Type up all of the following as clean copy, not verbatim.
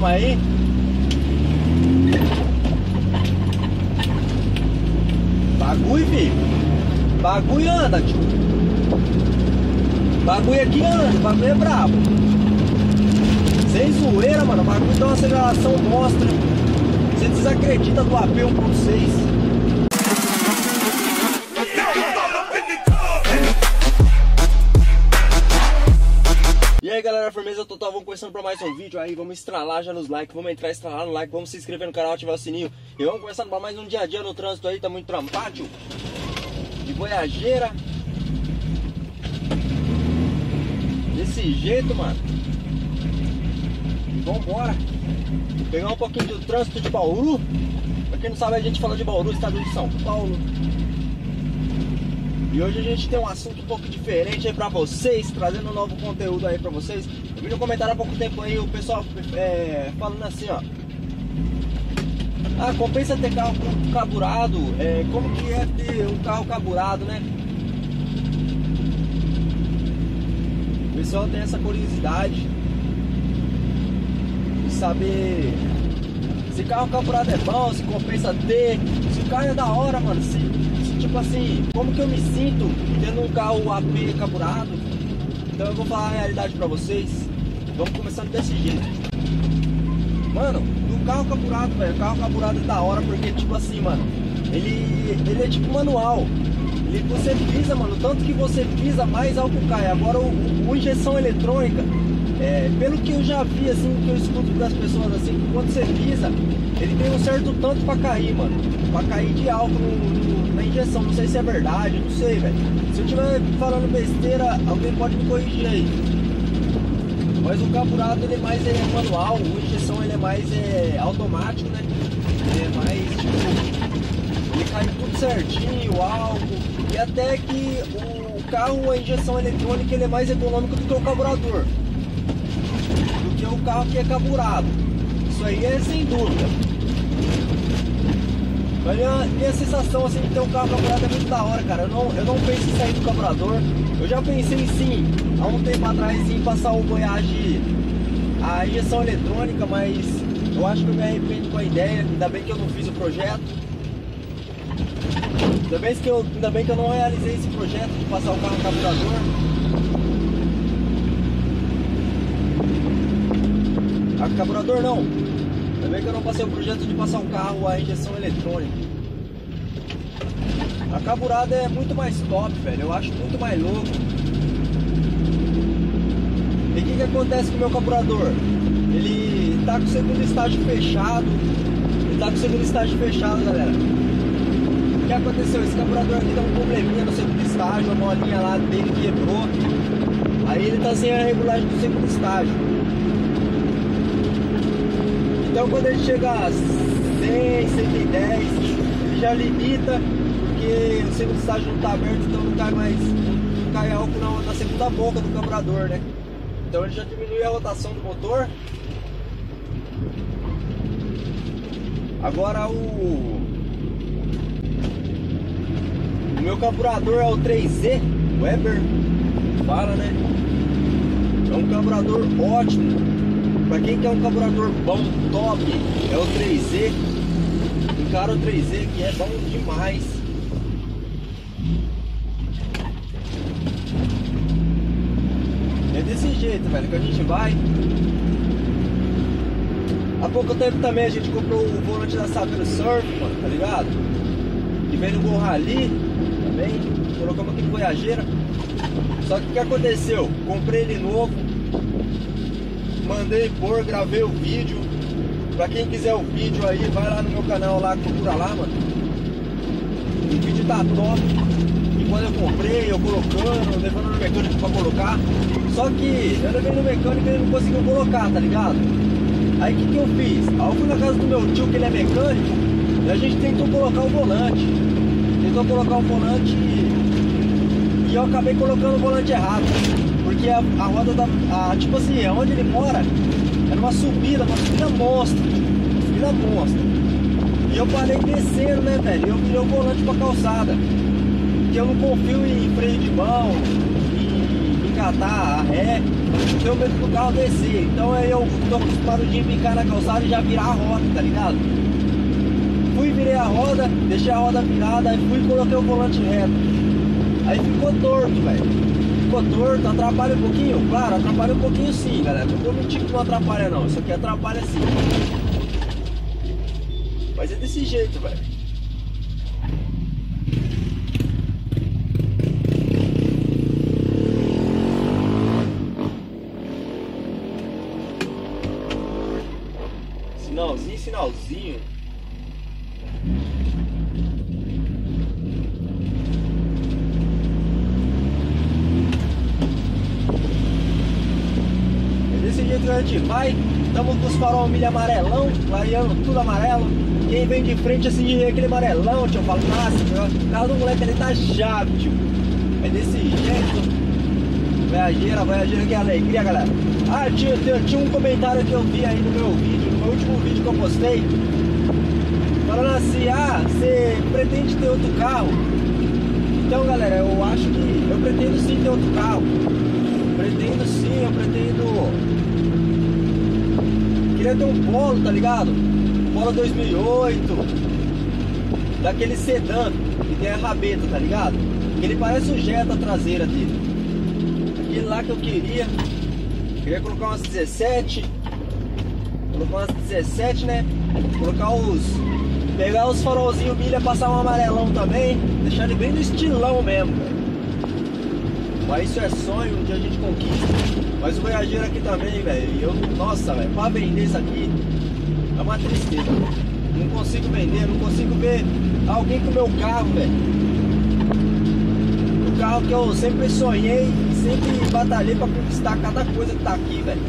Calma aí. Bagulho, filho. Bagulho anda, tio. Bagulho aqui anda, bagulho é brabo. Sem zoeira, mano, o bagulho dá uma aceleração monstra. Você desacredita do AP 1.6. E aí galera, firmeza total, vamos começando para mais um vídeo aí, vamos estralar já nos likes, vamos entrar estralar no like, vamos se inscrever no canal, ativar o sininho e vamos começando para mais um dia a dia no trânsito aí, tá muito trampado, de boiageira, desse jeito mano, vambora, pegar um pouquinho do trânsito de Bauru, pra quem não sabe a gente fala de Bauru, estado de São Paulo. E hoje a gente tem um assunto um pouco diferente aí pra vocês, trazendo um novo conteúdo aí pra vocês. Eu vi no comentário há pouco tempo aí o pessoal falando assim, ó. Ah, compensa ter carro carburado, como que é ter um carro carburado, né? O pessoal tem essa curiosidade de saber se carro carburado é bom, se compensa ter, se o carro é da hora, mano, se... Tipo assim, como que eu me sinto tendo um carro AP carburado? Então eu vou falar a realidade pra vocês. Vamos começando desse jeito. Mano, o carro carburado, velho, o carro carburado é da hora porque, tipo assim, mano, ele é tipo manual. Ele, você pisa, mano, tanto que você pisa, mais álcool cai. Agora o injeção eletrônica, pelo que eu já vi, assim, que eu escuto das pessoas, assim, que quando você pisa, ele tem um certo tanto pra cair, mano, pra cair de álcool na injeção, não sei se é verdade, não sei, velho. Se eu estiver falando besteira, alguém pode me corrigir aí. Mas o carburado, ele é mais manual, a injeção, ele é mais automático, né? Ele é mais, tipo, ele cai tudo certinho, o álcool. E até que o carro, a injeção eletrônica, ele é mais econômico do que o carburador, do que o carro que é carburado. Isso aí é sem dúvida. E a sensação assim de ter um carro carburado é muito da hora, cara. Eu não penso em sair do carburador. Eu já pensei sim, há um tempo atrás, em passar o Voyage, a injeção eletrônica, mas eu acho que eu me arrependo com a ideia. Ainda bem que eu não fiz o projeto. Ainda bem que eu não realizei esse projeto de passar o carro carburador. A carburador não. Também que eu não passei o projeto de passar o carro a injeção eletrônica. A carburada é muito mais top, velho. Eu acho muito mais louco. E o que acontece com o meu carburador? Ele tá com o segundo estágio fechado. Ele tá com o segundo estágio fechado, galera. O que aconteceu? Esse carburador aqui deu um probleminha no segundo estágio. A molinha lá dele quebrou. Aí ele tá sem a regulagem do segundo estágio. Então quando ele chega a 100, 110, ele já limita, porque o segundo estágio não tá aberto, então não cai mais, não cai álcool na segunda boca do carburador, né? Então ele já diminui a rotação do motor. Agora o meu carburador é o 3Z, Weber, fala, né? É um carburador ótimo. Pra quem quer um carburador bom, top, é o 3Z. Encara o 3Z que é bom demais. É desse jeito, velho, que a gente vai. Há pouco tempo também a gente comprou o volante da Saveiro Surf, mano, tá ligado? Que vem no Gol Rally também. Colocamos aqui no Voyageira. Só que o que aconteceu? Comprei ele novo. Mandei pôr, gravei o vídeo. Pra quem quiser o vídeo aí, vai lá no meu canal lá, procura lá, mano. O vídeo tá top. E quando eu comprei, eu colocando, levando no mecânico pra colocar. Só que eu levei no mecânico e ele não conseguiu colocar, tá ligado? Aí o que eu fiz? Eu fui na casa do meu tio, que ele é mecânico. E a gente tentou colocar o volante. Tentou colocar o volante e eu acabei colocando o volante errado. Porque a roda da... tipo assim, onde ele mora era uma subida monstra, uma subida monstra. E eu parei descendo, né, velho? E eu virei o volante pra calçada. Porque eu não confio em freio de mão, em catar a ré, eu tenho medo do carro descer. Então aí eu tô acostumado de picar na calçada e já virar a roda, tá ligado? Fui, virei a roda, deixei a roda virada, aí fui e coloquei o volante reto. Aí ficou torto, velho. Ficou torto, atrapalha um pouquinho? Claro, atrapalha um pouquinho sim, galera. Não tô mentindo que não atrapalha não, isso aqui atrapalha sim. Mas é desse jeito, velho. Sinalzinho, sinalzinho. É desse jeito que a gente vai. Estamos com os farol milha amarelão, clareando tudo amarelo. Quem vem de frente assim, aquele amarelão, tio, eu falo, nossa, o carro do moleque ali tá chave, tio. É desse jeito. Voyageira, que alegria, galera. Ah, tinha um comentário que eu vi aí no meu vídeo, no meu último vídeo que eu postei, falando assim, ah, você pretende ter outro carro? Então, galera, eu acho que eu pretendo sim ter outro carro. Pretendo sim, eu pretendo... Queria ter um Polo, tá ligado? Um Polo 2008, daquele sedã que tem a rabeta, tá ligado? Que ele parece um Jetta traseira dele. Lá que eu queria colocar umas 17, né, colocar os, pegar os farolzinhos milha, passar um amarelão também, deixar ele bem no estilão mesmo, velho. Mas isso é sonho, um dia a gente conquista. Mas o Voyageiro aqui também, velho, eu, nossa, velho, pra vender isso aqui é uma tristeza, velho. Não consigo vender, não consigo ver alguém com o meu carro, velho. Carro que eu sempre sonhei, sempre batalhei para conquistar cada coisa que tá aqui, velho.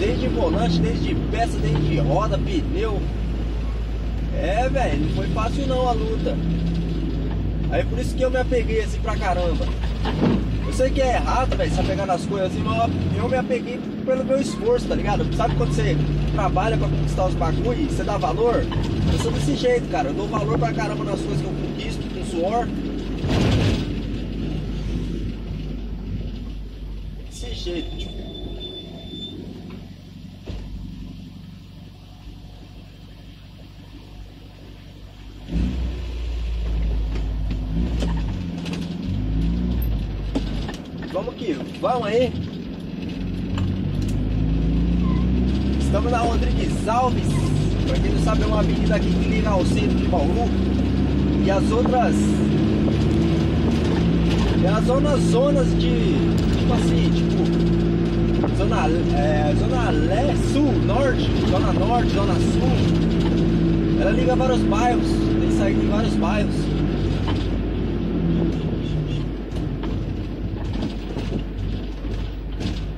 Desde volante, desde peça, desde roda, pneu. É, velho, não foi fácil não a luta. Aí por isso que eu me apeguei assim pra caramba. Eu sei que é errado, velho, se apegar nas coisas assim, mas eu me apeguei pelo meu esforço, tá ligado? Sabe quando você trabalha para conquistar os bagulhos, você dá valor? Eu sou desse jeito, cara. Eu dou valor pra caramba nas coisas que eu conquisto, com suor. Jeito, tipo. Vamos que vamos aí. Estamos na Rodrigues Alves. Pra quem não sabe, é uma avenida aqui que liga ao centro de Bauru e as outras. É as zonas de, tipo assim, tipo, zona leste, sul, norte, zona sul. Ela liga vários bairros, tem saída de vários bairros.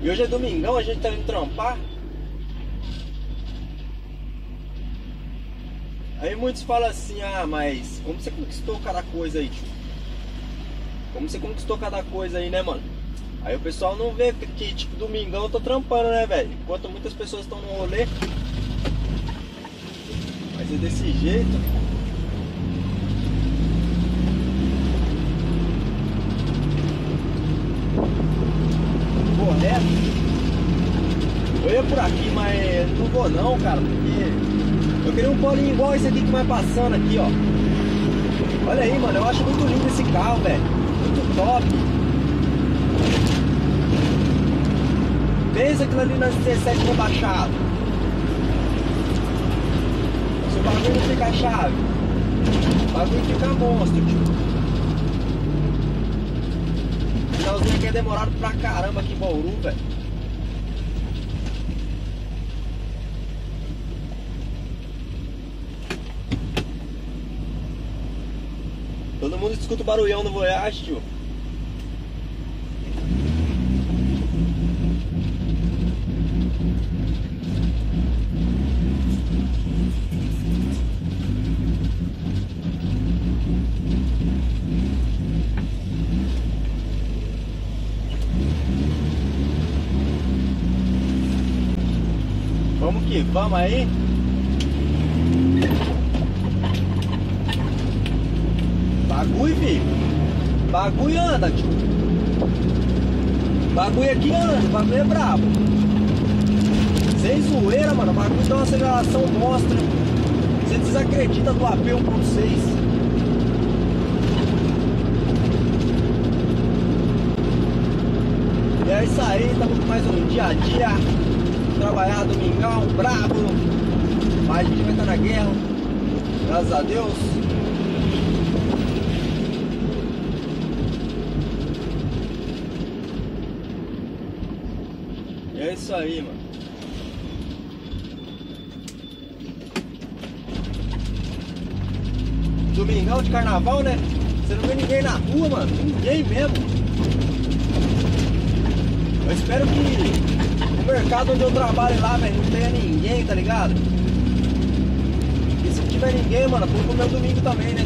E hoje é domingão, a gente tá indo trampar. Aí muitos falam assim, ah, mas como você conquistou cada coisa aí, tipo? Como você conquistou cada coisa aí, né, mano? Aí o pessoal não vê que, tipo, domingão eu tô trampando, né, velho? Enquanto muitas pessoas estão no rolê. Mas é desse jeito. Vou reto. Eu ia por aqui, mas não vou não, cara. Porque eu queria um polinho igual esse aqui que vai passando aqui, ó. Olha aí, mano. Eu acho muito lindo esse carro, velho. Muito top. Pensa aquilo ali nas 17 rebaixado. Se o bagulho não ficar chave, o bagulho fica monstro, tio. O finalzinho aqui é demorado pra caramba aqui em Bauru, velho. Todo mundo escuta o barulhão do Voyage, tio. Vamos que vamos aí. Bagulho, filho. Bagulho anda, tio. Bagulho aqui, mano, o bagulho é brabo. Sem zoeira, mano, o bagulho dá uma aceleração monstra. Você desacredita do AP 1.6. É isso aí, estamos com mais um dia a dia. Trabalhar domingão, brabo. Mas a gente vai estar na guerra. Graças a Deus. É isso aí, mano. Domingão de carnaval, né? Você não vê ninguém na rua, mano. Ninguém mesmo. Eu espero que o mercado onde eu trabalho lá, velho, não tenha ninguém, tá ligado? E se não tiver ninguém, mano, põe pro meu domingo também, né?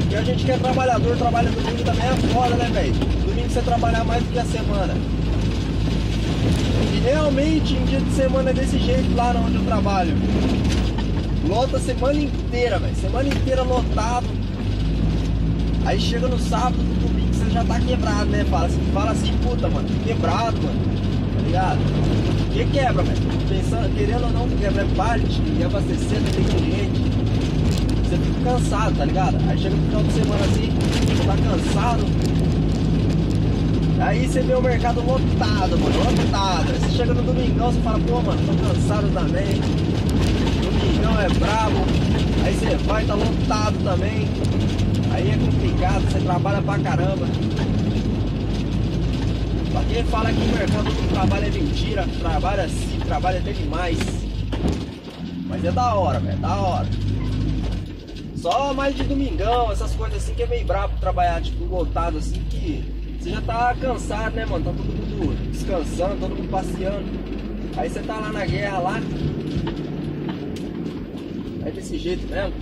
Porque a gente que é trabalhador, trabalha domingo também é foda, né, velho? Domingo você trabalhar mais do que a semana. E realmente, em dia de semana é desse jeito lá onde eu trabalho. Lota a semana inteira, velho. Semana inteira lotado. Aí chega no sábado, no domingo. Já tá quebrado, né? Fala assim, puta, mano, quebrado, mano, tá ligado? Que quebra, velho? Pensando, querendo ou não, quebra é parte e abastecer, tem cliente. Você fica cansado, tá ligado? Aí chega no final de semana assim, você tá cansado. Aí você vê o mercado lotado, mano, lotado. Aí você chega no domingão, você fala, pô, mano, tô cansado também. Domingão é brabo. Aí você vai, tá lotado também. Aí é complicado, você trabalha pra caramba. Pra quem fala que o mercado do trabalho é mentira, trabalha sim, trabalha até demais. Mas é da hora, velho, é da hora. Só mais de domingão, essas coisas assim que é meio brabo trabalhar, tipo, lotado assim, que você já tá cansado, né, mano? Tá todo mundo descansando, todo mundo passeando. Aí você tá lá na guerra, lá. É desse jeito mesmo,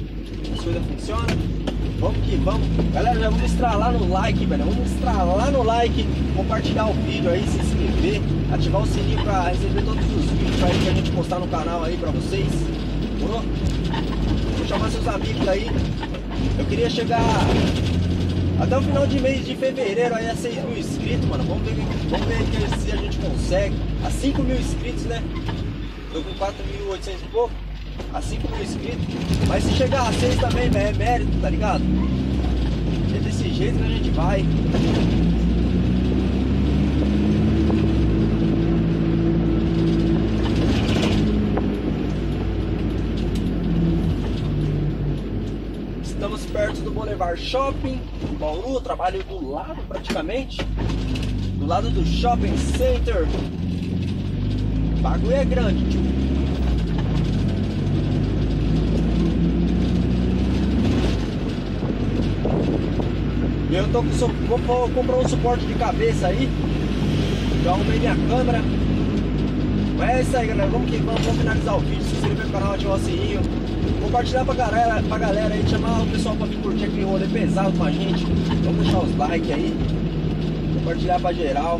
as coisas funcionam. Vamos que vamos. Galera, já vamos estralar no like, velho. Vamos estralar no like, compartilhar o vídeo aí, se inscrever, ativar o sininho pra receber todos os vídeos aí que a gente postar no canal aí pra vocês. Vou chamar seus amigos aí. Eu queria chegar até o final de mês de fevereiro aí a 6 mil inscritos, mano. Vamos ver se a gente consegue. A 5 mil inscritos, né? Tô com 4.800 e pouco. Assim como inscrito, mas se chegar a 6 também, velho, é mérito, tá ligado? É desse jeito que a gente vai. Estamos perto do Boulevard Shopping, em Bauru, trabalho do lado praticamente, do lado do Shopping Center. O bagulho é grande, tio. Eu tô vou comprar um suporte de cabeça aí. Já arrumei minha câmera. Mas é isso aí, galera. Vamos que vamos. Vamos finalizar o vídeo. Se inscrever no canal, ativar o sininho. Compartilhar pra galera aí. Chamar o pessoal pra vir curtir aquele rolê pesado com a gente. Vamos deixar os likes aí. Compartilhar pra geral.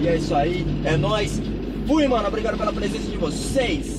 E é isso aí. É nóis. Fui, mano. Obrigado pela presença de vocês.